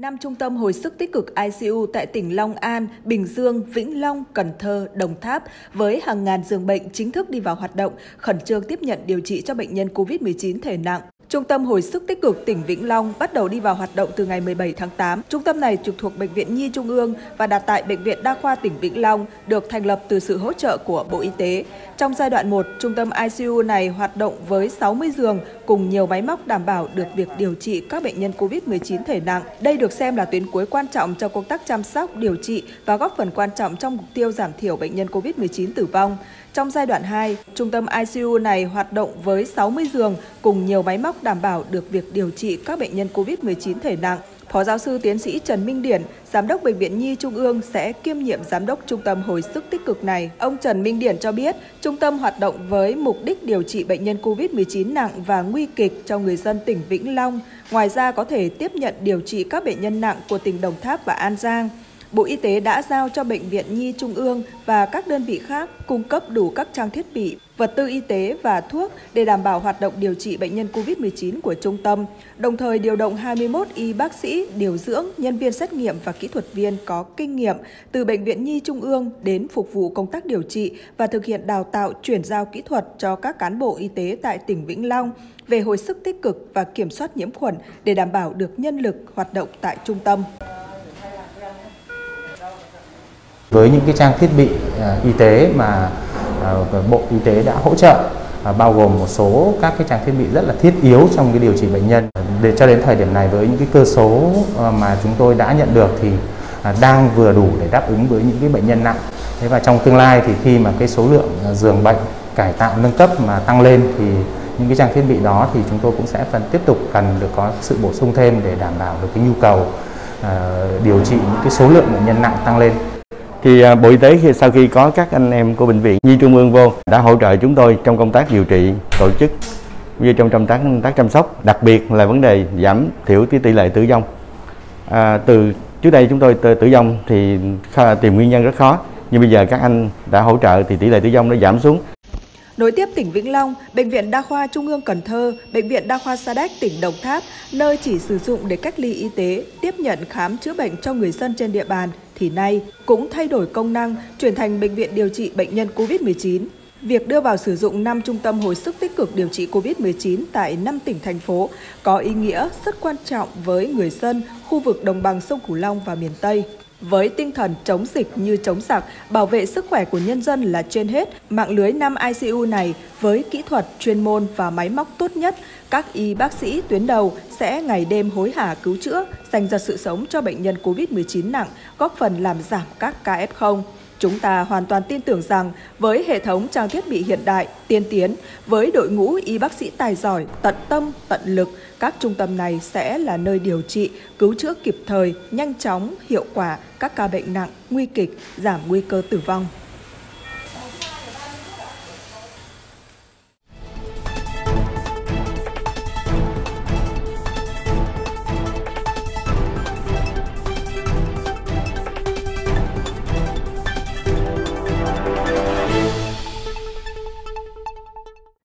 5 trung tâm hồi sức tích cực ICU tại tỉnh Long An, Bình Dương, Vĩnh Long, Cần Thơ, Đồng Tháp với hàng ngàn giường bệnh chính thức đi vào hoạt động, khẩn trương tiếp nhận điều trị cho bệnh nhân COVID-19 thể nặng. Trung tâm hồi sức tích cực tỉnh Vĩnh Long bắt đầu đi vào hoạt động từ ngày 17 tháng 8. Trung tâm này trực thuộc Bệnh viện Nhi Trung ương và đặt tại Bệnh viện Đa khoa tỉnh Vĩnh Long, được thành lập từ sự hỗ trợ của Bộ Y tế. Trong giai đoạn 1, trung tâm ICU này hoạt động với 60 giường cùng nhiều máy móc đảm bảo được việc điều trị các bệnh nhân COVID-19 thể nặng. Đây được xem là tuyến cuối quan trọng trong công tác chăm sóc, điều trị và góp phần quan trọng trong mục tiêu giảm thiểu bệnh nhân COVID-19 tử vong. Trong giai đoạn 2, trung tâm ICU này hoạt động với 60 giường cùng nhiều máy móc đảm bảo được việc điều trị các bệnh nhân COVID-19 thể nặng. Phó giáo sư tiến sĩ Trần Minh Điển, Giám đốc Bệnh viện Nhi Trung ương sẽ kiêm nhiệm Giám đốc Trung tâm Hồi sức tích cực này. Ông Trần Minh Điển cho biết, trung tâm hoạt động với mục đích điều trị bệnh nhân COVID-19 nặng và nguy kịch cho người dân tỉnh Vĩnh Long. Ngoài ra có thể tiếp nhận điều trị các bệnh nhân nặng của tỉnh Đồng Tháp và An Giang. Bộ Y tế đã giao cho Bệnh viện Nhi Trung ương và các đơn vị khác cung cấp đủ các trang thiết bị, vật tư y tế và thuốc để đảm bảo hoạt động điều trị bệnh nhân COVID-19 của trung tâm, đồng thời điều động 21 y bác sĩ, điều dưỡng, nhân viên xét nghiệm và kỹ thuật viên có kinh nghiệm từ Bệnh viện Nhi Trung ương đến phục vụ công tác điều trị và thực hiện đào tạo chuyển giao kỹ thuật cho các cán bộ y tế tại tỉnh Vĩnh Long về hồi sức tích cực và kiểm soát nhiễm khuẩn để đảm bảo được nhân lực hoạt động tại trung tâm. Với những cái trang thiết bị y tế mà Bộ Y tế đã hỗ trợ, bao gồm một số các cái trang thiết bị rất là thiết yếu trong cái điều trị bệnh nhân. Để cho đến thời điểm này với những cái cơ số mà chúng tôi đã nhận được thì đang vừa đủ để đáp ứng với những cái bệnh nhân nặng. Thế và trong tương lai thì khi mà cái số lượng giường bệnh cải tạo nâng cấp mà tăng lên thì những cái trang thiết bị đó thì chúng tôi cũng sẽ tiếp tục cần được có sự bổ sung thêm để đảm bảo được cái nhu cầu điều trị những cái số lượng bệnh nhân nặng tăng lên. Thì Bộ Y tế sau khi có các anh em của Bệnh viện Nhi Trung ương vô đã hỗ trợ chúng tôi trong công tác điều trị, tổ chức như trong công tác chăm sóc, đặc biệt là vấn đề giảm thiểu tỷ lệ tử vong. Từ trước đây chúng tôi tử vong thì tìm nguyên nhân rất khó, nhưng bây giờ các anh đã hỗ trợ thì tỷ lệ tử vong nó giảm xuống. Nối tiếp tỉnh Vĩnh Long, Bệnh viện Đa khoa Trung ương Cần Thơ, Bệnh viện Đa khoa Sa Đéc tỉnh Đồng Tháp, nơi chỉ sử dụng để cách ly y tế, tiếp nhận khám chữa bệnh cho người dân trên địa bàn, thì nay cũng thay đổi công năng, chuyển thành bệnh viện điều trị bệnh nhân COVID-19. Việc đưa vào sử dụng 5 trung tâm hồi sức tích cực điều trị COVID-19 tại 5 tỉnh, thành phố có ý nghĩa rất quan trọng với người dân, khu vực đồng bằng sông Cửu Long và miền Tây. Với tinh thần chống dịch như chống giặc, bảo vệ sức khỏe của nhân dân là trên hết, mạng lưới 5 ICU này với kỹ thuật, chuyên môn và máy móc tốt nhất, các y bác sĩ tuyến đầu sẽ ngày đêm hối hả cứu chữa, giành giật sự sống cho bệnh nhân COVID-19 nặng, góp phần làm giảm các ca F0. Chúng ta hoàn toàn tin tưởng rằng với hệ thống trang thiết bị hiện đại, tiên tiến, với đội ngũ y bác sĩ tài giỏi, tận tâm, tận lực, các trung tâm này sẽ là nơi điều trị, cứu chữa kịp thời, nhanh chóng, hiệu quả các ca bệnh nặng, nguy kịch, giảm nguy cơ tử vong.